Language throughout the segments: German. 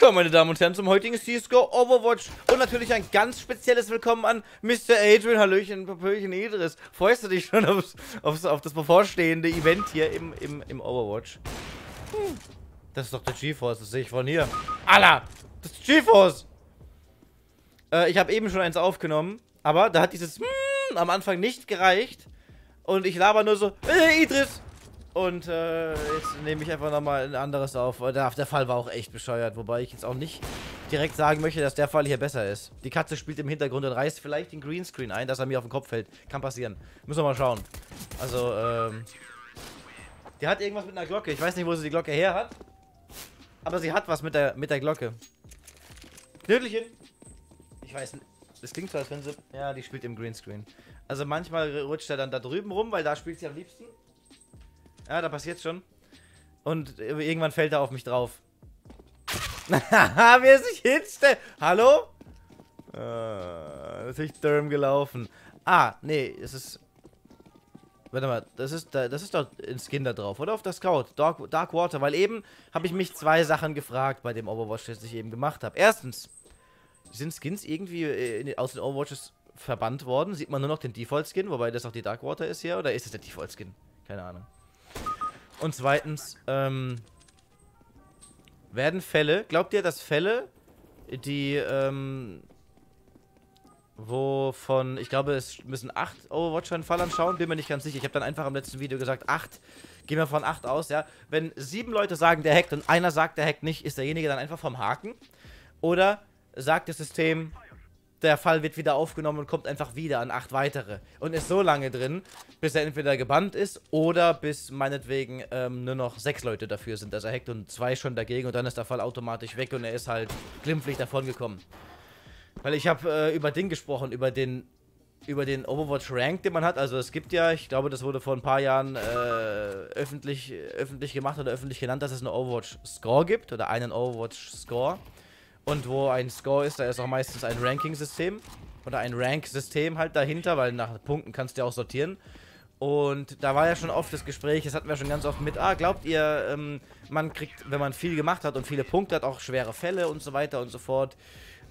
willkommen, meine Damen und Herren, zum heutigen CS:GO Overwatch. Und natürlich ein ganz spezielles Willkommen an Mr. Adrian. Hallöchen, Papöchen, Idris. Freust du dich schon auf das bevorstehende Event hier im Overwatch? Das ist doch der G-Force, das sehe ich von hier. Alla! Das ist G-Force! Ich habe eben schon eins aufgenommen, aber da hat dieses am Anfang nicht gereicht. Und ich laber nur so, Idris! Und jetzt nehme ich einfach nochmal ein anderes auf. Der Fall war auch echt bescheuert, wobei ich jetzt auch nicht direkt sagen möchte, dass der Fall hier besser ist. Die Katze spielt im Hintergrund und reißt vielleicht den Greenscreen ein, dass er mir auf den Kopf fällt. Kann passieren. Müssen wir mal schauen. Also, die hat irgendwas mit einer Glocke. Ich weiß nicht, wo sie die Glocke her hat. Aber sie hat was mit der Glocke. Knödelchen! Ich weiß nicht. Das klingt so, als wenn sie... Ja, die spielt im Greenscreen. Also manchmal rutscht er dann da drüben rum, weil da spielt sie am liebsten. Ja, da passiert schon. Und irgendwann fällt er auf mich drauf. Haha, wer sich hinstellt? Hallo? Natürlich Durm gelaufen. Ah, nee, es ist... Warte mal, das ist doch ein Skin da drauf, oder? Auf der Scout Dark Water. Weil eben habe ich mich zwei Sachen gefragt bei dem Overwatch, das ich eben gemacht habe. Erstens, sind Skins irgendwie aus den Overwatches verbannt worden? Sieht man nur noch den Default-Skin, wobei das auch die Dark Water ist hier? Oder ist das der Default-Skin? Keine Ahnung. Und zweitens, werden Fälle, glaubt ihr, dass Fälle, die, wovon, ich glaube, es müssen 8 Overwatcher einen Fall anschauen, bin mir nicht ganz sicher. Ich habe dann einfach im letzten Video gesagt, 8, gehen wir von 8 aus, ja. Wenn 7 Leute sagen, der hackt und einer sagt, der hackt nicht, ist derjenige dann einfach vom Haken? Oder sagt das System, der Fall wird wieder aufgenommen und kommt einfach wieder an 8 weitere. Und ist so lange drin, bis er entweder gebannt ist oder bis meinetwegen nur noch 6 Leute dafür sind, dass er hackt und 2 schon dagegen und dann ist der Fall automatisch weg und er ist halt glimpflich davon gekommen. Weil ich habe über den gesprochen, über den Overwatch-Rank, den man hat. Also es gibt ja, ich glaube, das wurde vor ein paar Jahren öffentlich gemacht oder öffentlich genannt, dass es einen Overwatch-Score gibt oder einen Overwatch-Score. Und wo ein Score ist, da ist auch meistens ein Ranking-System. Oder ein Rank-System halt dahinter, weil nach Punkten kannst du ja auch sortieren. Und da war ja schon oft das Gespräch, das hatten wir schon ganz oft mit, glaubt ihr, man kriegt, wenn man viel gemacht hat und viele Punkte hat, auch schwere Fälle und so weiter und so fort.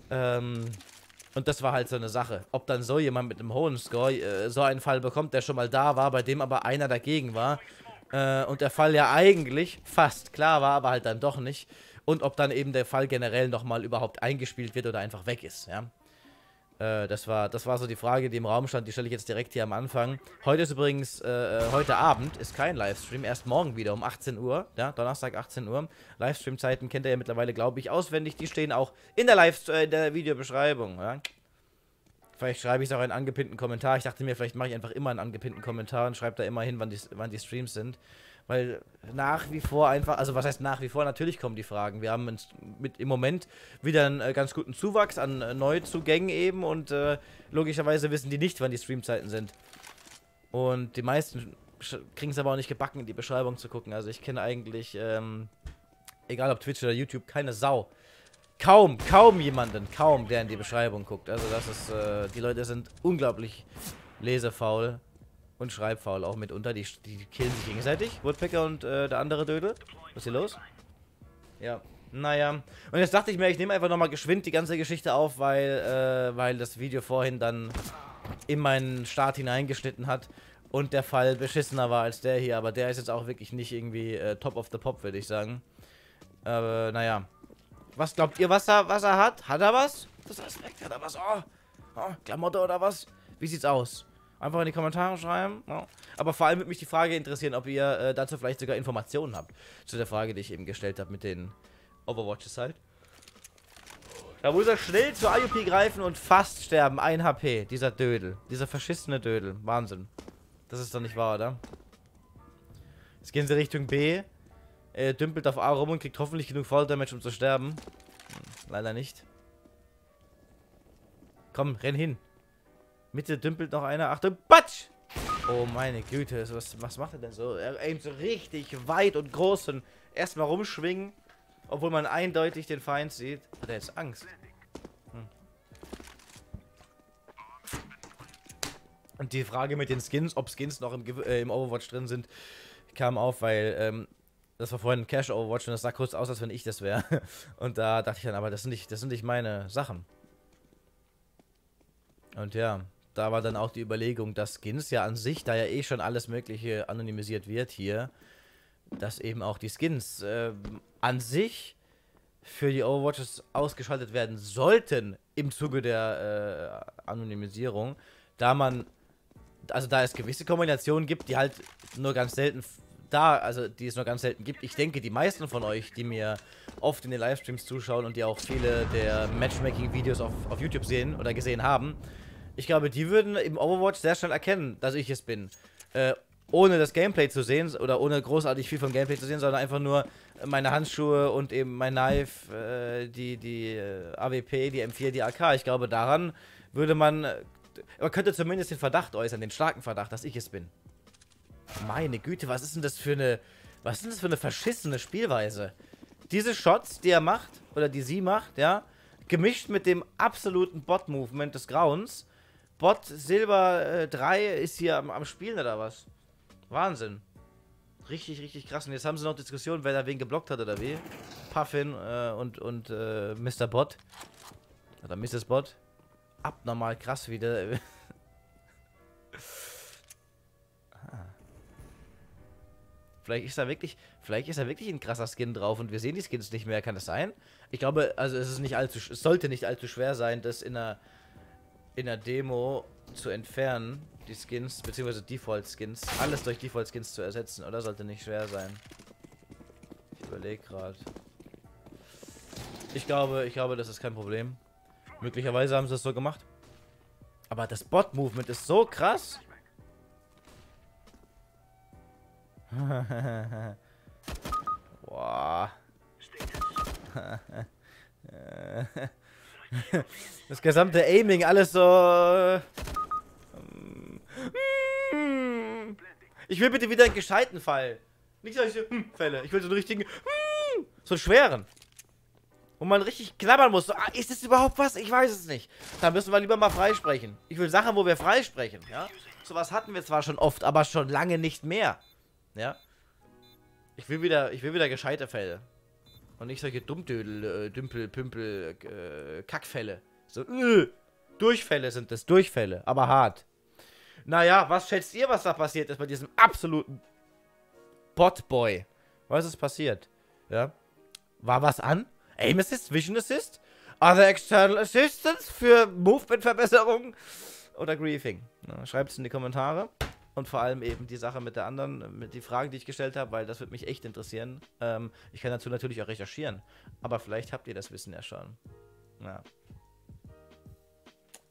Und das war halt so eine Sache. Ob dann so jemand mit einem hohen Score so einen Fall bekommt, der schon mal da war, bei dem aber einer dagegen war. Und der Fall ja eigentlich fast klar war, aber halt dann doch nicht. Und ob dann eben der Fall generell nochmal überhaupt eingespielt wird oder einfach weg ist, ja. Das war so die Frage, die im Raum stand, die stelle ich jetzt direkt hier am Anfang. Heute ist übrigens, heute Abend ist kein Livestream, erst morgen wieder um 18 Uhr, ja, Donnerstag 18 Uhr. Livestream-Zeiten kennt ihr ja mittlerweile, glaube ich, auswendig, die stehen auch in der Videobeschreibung, ja. Vielleicht schreibe ich es auch einen angepinnten Kommentar, ich dachte mir, vielleicht mache ich einfach immer einen angepinnten Kommentar und schreibe da immer hin, wann die Streams sind. Weil nach wie vor einfach, also was heißt nach wie vor, natürlich kommen die Fragen. Wir haben uns mit im Moment wieder einen ganz guten Zuwachs an Neuzugängen eben und logischerweise wissen die nicht, wann die Streamzeiten sind. Und die meisten kriegen es aber auch nicht gebacken, in die Beschreibung zu gucken. Also ich kenne eigentlich, egal ob Twitch oder YouTube, keine Sau. Kaum jemanden, der in die Beschreibung guckt. Also das ist, die Leute sind unglaublich lesefaul. Und schreibfaul auch mitunter. Die killen sich gegenseitig. Woodpecker und der andere Dödel. Was ist hier los? Ja, naja. Und jetzt dachte ich mir, ich nehme einfach nochmal geschwind die ganze Geschichte auf, weil das Video vorhin dann in meinen Start hineingeschnitten hat und der Fall beschissener war als der hier. Aber der ist jetzt auch wirklich nicht irgendwie top of the pop, würde ich sagen. Aber naja. Was glaubt ihr, was er hat? Hat er was? Das heißt, hat er was? Oh, Klamotte oder was? Wie sieht's aus? Einfach in die Kommentare schreiben. Ja. Aber vor allem würde mich die Frage interessieren, ob ihr dazu vielleicht sogar Informationen habt. Zu der Frage, die ich eben gestellt habe mit den Overwatches halt. Da muss er schnell zur AWP greifen und fast sterben. 1 HP. Dieser Dödel. Dieser verschissene Dödel. Wahnsinn. Das ist doch nicht wahr, oder? Jetzt gehen sie Richtung B. Dümpelt auf A rum und kriegt hoffentlich genug Fall-Damage, um zu sterben. Leider nicht. Komm, renn hin. Mitte dümpelt noch einer. Achtung, Batsch! Oh meine Güte, was macht er denn so? Er aimt so richtig weit und groß und erstmal rumschwingen, obwohl man eindeutig den Feind sieht. Hat er jetzt Angst? Und die Frage mit den Skins, ob Skins noch im Overwatch drin sind, kam auf, weil Das war vorhin ein Cash-Overwatch und das sah kurz aus, als wenn ich das wäre. Und da dachte ich dann, aber das sind nicht meine Sachen. Und ja, da war dann auch die Überlegung, dass Skins ja an sich, da ja eh schon alles Mögliche anonymisiert wird hier, dass eben auch die Skins an sich für die Overwatches ausgeschaltet werden sollten im Zuge der Anonymisierung, da man, also da es gewisse Kombinationen gibt, die halt nur ganz selten gibt. Ich denke, die meisten von euch, die mir oft in den Livestreams zuschauen und die auch viele der Matchmaking-Videos auf YouTube sehen oder gesehen haben, ich glaube, die würden im Overwatch sehr schnell erkennen, dass ich es bin. Ohne das Gameplay zu sehen oder ohne großartig viel vom Gameplay zu sehen, sondern einfach nur meine Handschuhe und eben mein Knife, die AWP, die M4, die AK. Ich glaube, daran würde man... Man könnte zumindest den Verdacht äußern, den starken Verdacht, dass ich es bin. Meine Güte, was ist denn das für eine verschissene Spielweise? Diese Shots, die er macht, oder die sie macht, ja, gemischt mit dem absoluten Bot-Movement des Grauens. Bot Silber 3 ist hier am Spielen oder was? Wahnsinn. Richtig, richtig krass. Und jetzt haben sie noch Diskussionen, wer da wen geblockt hat oder wie. Puffin und Mr. Bot. Oder Mrs. Bot. Abnormal krass wieder. Vielleicht ist da wirklich ein krasser Skin drauf und wir sehen die Skins nicht mehr. Kann das sein? Ich glaube, also es sollte nicht allzu schwer sein, das in einer Demo zu entfernen, die Skins, beziehungsweise Default-Skins, alles durch Default-Skins zu ersetzen, oder? Sollte nicht schwer sein. Ich überlege gerade. Ich glaube, das ist kein Problem. Möglicherweise haben sie das so gemacht. Aber das Bot-Movement ist so krass. Boah. Das gesamte Aiming, alles so... Ich will bitte wieder einen gescheiten Fall. Nicht solche Fälle. Ich will so einen richtigen... So einen schweren. Wo man richtig knabbern muss. So, ist das überhaupt was? Ich weiß es nicht. Da müssen wir lieber mal freisprechen. Ich will Sachen, wo wir freisprechen. Ja? So was hatten wir zwar schon oft, aber schon lange nicht mehr. Ja, ich will wieder gescheite Fälle und nicht solche Kackfälle. So Durchfälle sind das, Durchfälle, aber hart. Naja, was schätzt ihr, was da passiert ist bei diesem absoluten Botboy? Was ist passiert? Ja, war was an? Aim-Assist, Vision-Assist, Other External Assistance für Movement-Verbesserung oder Griefing? Schreibt es in die Kommentare. Und vor allem eben die Sache mit der anderen, mit den Fragen, die ich gestellt habe, weil das wird mich echt interessieren. Ich kann dazu natürlich auch recherchieren, aber vielleicht habt ihr das Wissen ja schon. Ja.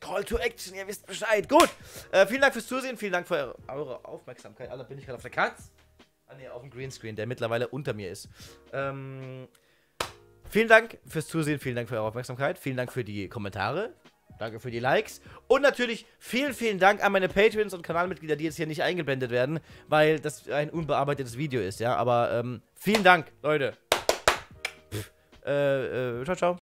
Call to Action, ihr wisst Bescheid. Gut, vielen Dank fürs Zusehen, vielen Dank für eure Aufmerksamkeit. Alter, bin ich gerade auf der Katz? Ah ne, auf dem Greenscreen, der mittlerweile unter mir ist. Vielen Dank fürs Zusehen, vielen Dank für eure Aufmerksamkeit, vielen Dank für die Kommentare. Danke für die Likes. Und natürlich vielen, vielen Dank an meine Patrons und Kanalmitglieder, die jetzt hier nicht eingeblendet werden, weil das ein unbearbeitetes Video ist, ja. Aber vielen Dank, Leute. Ciao, ciao.